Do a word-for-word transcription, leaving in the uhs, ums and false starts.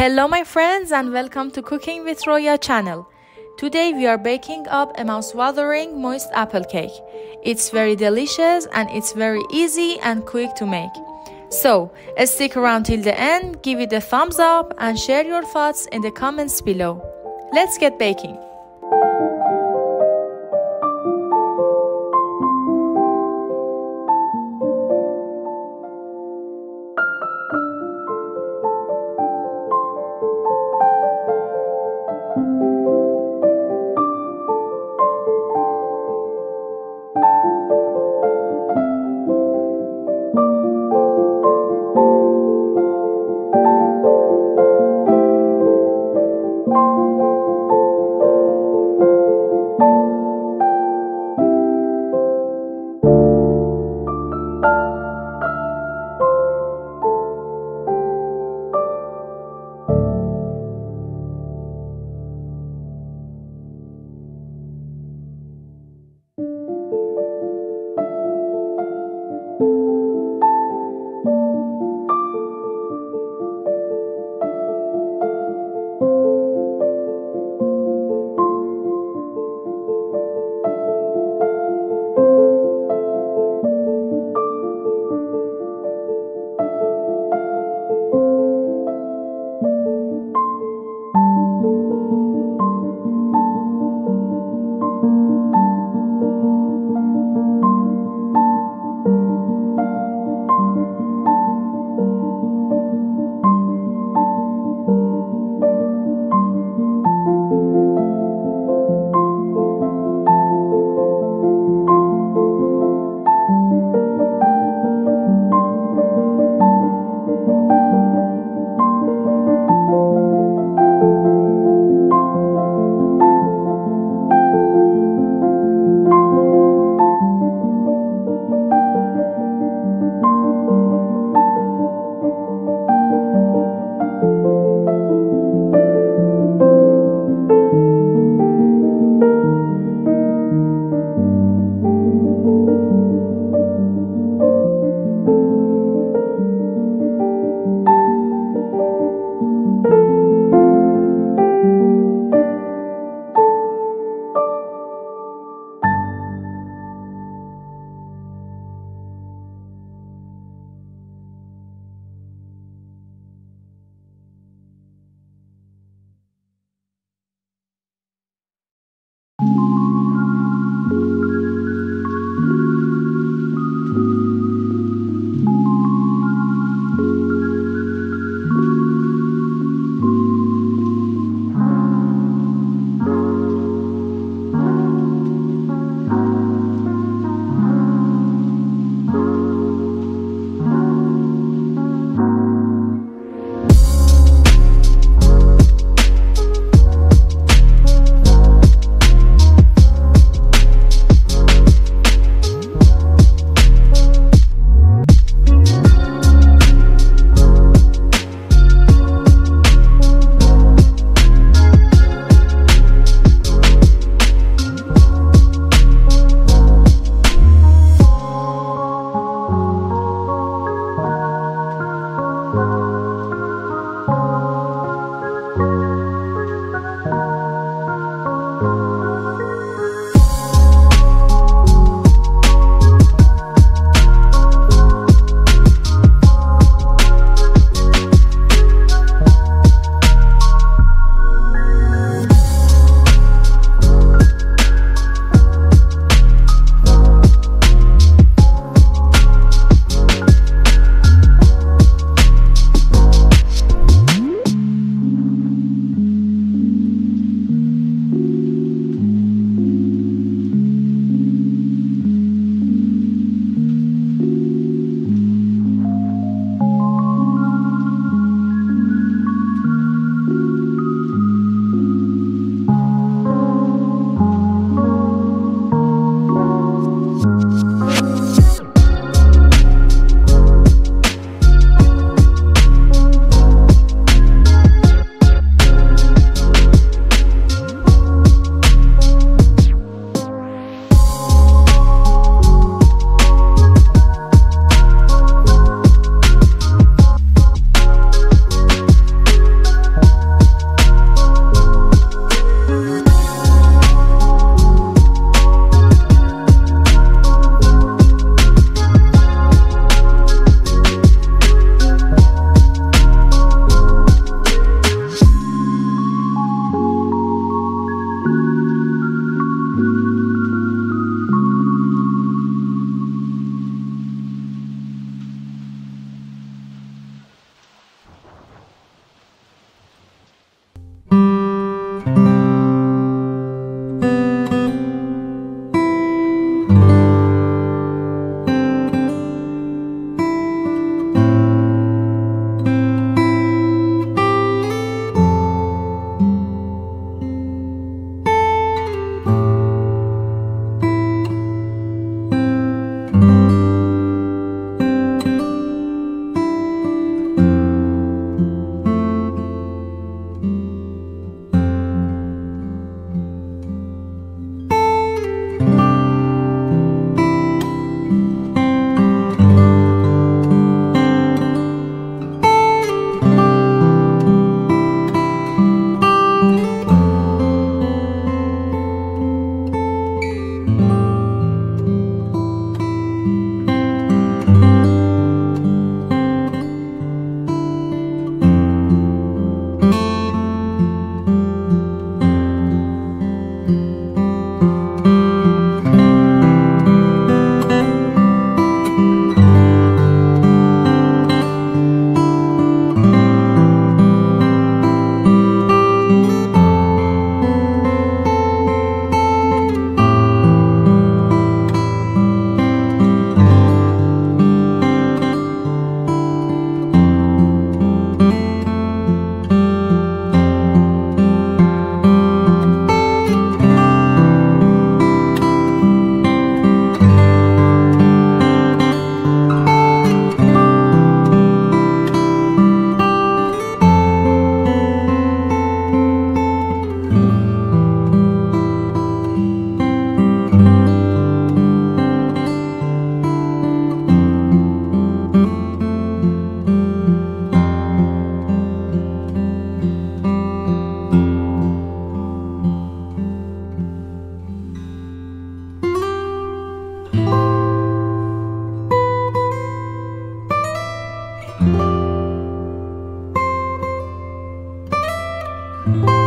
Hello my friends and welcome to Cooking with Roya channel. Today we are baking up a mouth-watering moist apple cake. It's very delicious and it's very easy and quick to make. So stick around till the end, give it a thumbs up and share your thoughts in the comments below. Let's get baking. Music. Music.